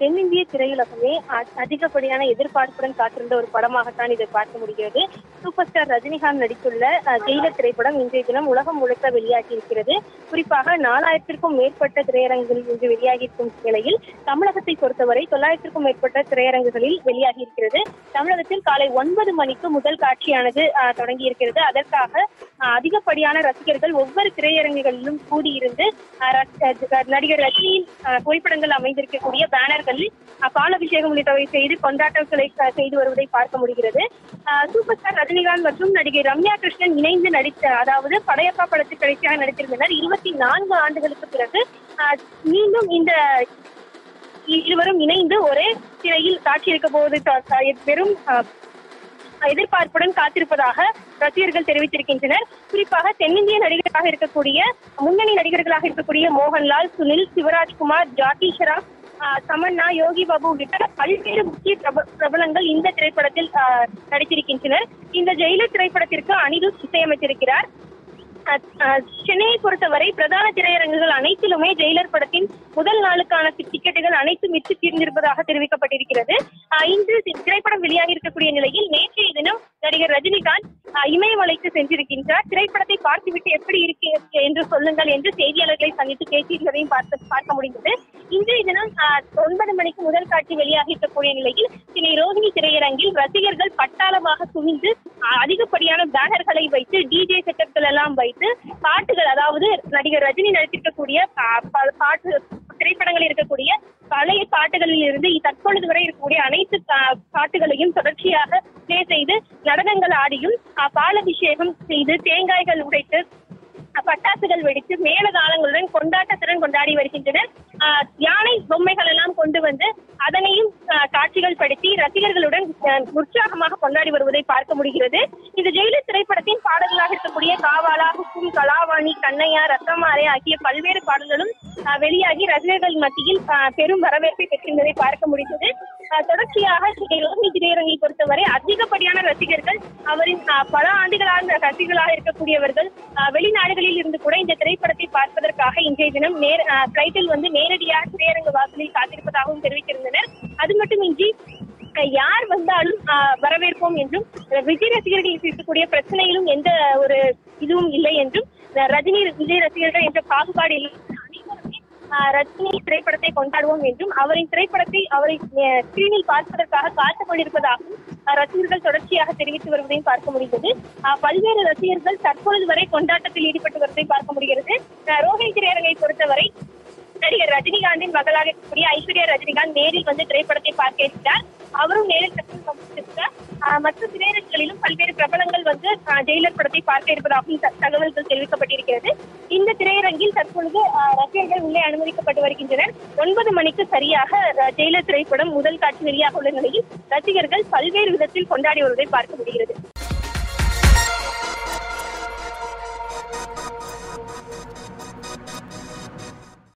தென்னிந்திய திரையுலகமே அதிகப்படியான எதிர்பார்ப்புடன் காத்திருந்த ஒரு படமாகத்தான் இதை பார்க்க முடிகிறது. சூப்பர் ஸ்டார் ரஜினிகாந்த் நடித்துள்ள ஜெயிலர் திரைப்படம் இன்றைய தினம் உலகம் முழுக்க வெளியாகி இருக்கிறது. குறிப்பாக 4000க்கும் மேற்பட்ட திரையரங்குகளில் இன்று வெளியாகி இருக்கும் நிலையில் தமிழகத்தை பொறுத்தவரை 900க்கும் மேற்பட்ட திரையரங்குகளில் வெளியாகி இருக்கிறது. தமிழகத்தில் காலை 9 மணிக்கு முதல் காட்சியானது தொடங்கி இருக்கிறது. அதற்காக அதிகப்படியான ரசிகர்கள் ஒவ்வொரு திரையரங்குகளிலும் கூடியிருந்து நடிகர் ரஜினியின் புகைப்படங்கள் அமைந்திருக்கக்கூடிய பேனர்களில் பாலாபிஷேகம் உள்ளிட்டவை செய்து கொண்டாட்டங்களை செய்து வருவதை பார்க்க முடிகிறது. சூப்பர் ஸ்டார் ரஜினிகாந்த் மற்றும் நடிகை ரம்யா கிருஷ்ணன் இணைந்து நடித்த, அதாவது படையப்பா படத்தில் கடைசியாக நடித்திருந்தனர். 24 ஆண்டுகளுக்கு பிறகு மீண்டும் இந்த இருவரும் இணைந்து ஒரே திரையில் காட்சி இருக்க போது பெரும் எதிர்பார்ப்புடன் காத்திருப்பதாக ரசிகர்கள் தெரிவித்திருக்கின்றனர். குறிப்பாக தென்னிந்திய நடிகர்களாக இருக்கக்கூடிய முன்னணி நடிகர்களாக இருக்கக்கூடிய மோகன்லால், சுனில், சிவராஜ்குமார், ஜாக்கி ஷெராப், சமன்னா, யோகி பாபு உள்ளிட்ட பல்வேறு முக்கிய பிரபலங்கள் இந்த திரைப்படத்தில் நடித்திருக்கின்றனர். இந்த ஜெயிலர் திரைப்படத்திற்கு அனிருத் இசையமைத்திருக்கிறார். சென்னையை பொறுத்தவரை பிரதான திரையரங்குகள் அனைத்திலுமே ஜெயிலர் படத்தின் முதல் நாளுக்கான டிக்கெட்டுகள் அனைத்தும் விற்று தீர்ந்திருப்பதாக தெரிவிக்கப்பட்டிருக்கிறது. இன்று திரைப்படம் வெளியாகி இருக்கக்கூடிய நிலையில் நேற்றைய தினம் நடிகர் ரஜினிகாந்த் இமயமலைக்கு சென்றிருக்கின்றார். திரைப்படத்தை பார்த்துவிட்டு எப்படி இருக்கு என்று சொல்லுங்கள் என்று செய்தியாளர்களை சந்தித்து பேசியிருந்ததையும் பார்க்க முடிந்தது. இன்றைய தினம் 9 மணிக்கு முதல் காட்சி வெளியாகி இருக்கக்கூடிய நிலையில் சென்னை ரோஹிணி திரையரங்கில் ரசிகர்கள் பட்டாளமாக குவிந்து அதிகப்படியான பேனர்களை வைத்து டிஜே செட்டப்கள் எல்லாம் வைத்து பாட்டுகள், அதாவது நடிகர் ரஜினி நடித்திருக்கக்கூடிய பாட்டு திரைப்படங்களில் இருக்கக்கூடிய பழைய பாட்டுகளில் இருந்து தற்பொழுது வரை இருக்கக்கூடிய அனைத்து பாட்டுகளையும் தொடர்ச்சியாக பிளே செய்து நடனங்கள் ஆடியும் பாலபிஷேகம் செய்து தேங்காய்கள் உடைத்து பட்டாசுகள் வெடித்து மேலதாளங்களுடன் கொண்டாட்டத்துடன் கொண்டாடி வருகின்றனர். யானை பொம்மைகள் எல்லாம் கொண்டு வந்து அதனையும் காட்சிகள் படுத்தி ரசிகர்களுடன் உற்சாகமாக கொண்டாடி வருவதை பார்க்க முடிகிறது. இந்த ஜெயிலர் திரைப்படத்தின் பாடல்களாக இருக்கக்கூடிய காவாலா, ஹுக்கும், கலாவாணி, கண்ணையா, ரத்தமாலை ஆகிய பல்வேறு பாடல்களும் வெளியாகி ரசிகர்கள் மத்தியில் பெரும் வரவேற்பை பெற்றிருந்ததை பார்க்க முடிந்தது. தொடர்ச்சியாக ரோஹிணி திரையரங்கை பொறுத்தவரை அதிகப்படியான ரசிகர்கள், அவரின் பல ஆண்டுகளாக ரசிகர்களாக இருக்கக்கூடியவர்கள், வெளிநாடுகளில் இருந்து கூட இந்த திரைப்படத்தை பார்ப்பதற்காக இன்றைய தினம் பிளைட்டில் வந்து நேரடியாக திரையரங்கு வாசலில் காத்திருப்பதாகவும் தெரிவித்திருந்தனர். அது மட்டுமின்றி யார் வந்தாலும் வரவேற்போம் என்றும் விஜய் ரசிகர்களுக்கு இருக்கக்கூடிய பிரச்சனையிலும் எந்த ஒரு இதுவும் இல்லை என்றும் ரஜினி விஜய் ரசிகர்கள் என்ற பாகுபாடு ரஜினி திரைப்படத்தை கொண்டாடுவோம் என்றும் அவரின் திரைப்படத்தை அவரை ஸ்கிரீனில் பார்ப்பதற்காக காத்துக் கொண்டிருப்பதாகவும் ரசிகர்கள் தொடர்ச்சியாக தெரிவித்து வருவதையும் பார்க்க முடிகிறது. பல்வேறு ரசிகர்கள் தற்பொழுது வரை கொண்டாட்டத்தில் ஈடுபட்டு வருவதையும் பார்க்க முடிகிறது. ரோஹிணி திரையரங்கை பொறுத்தவரை நடிகர் ரஜினிகாந்தின் மகளாக இருக்கக்கூடிய ஐஸ்வர்யா ரஜினிகாந்த் நேரில் வந்து திரைப்படத்தை பார்க்க இருக்கிறார். அவரும் நேரில் கற்றுக்கிறார். மற்ற திரையரங்குகளிலும் பல்வேறு பிரபலங்கள் வந்து ஜெயிலர் படத்தை பார்க்க இருப்பதாகவும் தகவல்கள் தெரிவிக்கப்பட்டிருக்கிறது. இந்த திரையரங்கில் தற்பொழுது ரசிகர்கள் உள்ளே அனுமதிக்கப்பட்டு வருகின்றனர். 9 மணிக்கு சரியாக ஜெயிலர் திரைப்படம் முதல் காட்சி வெளியாக உள்ள நிலையில் ரசிகர்கள் பல்வேறு விதத்தில் கொண்டாடி வருவதை பார்க்க முடிகிறது.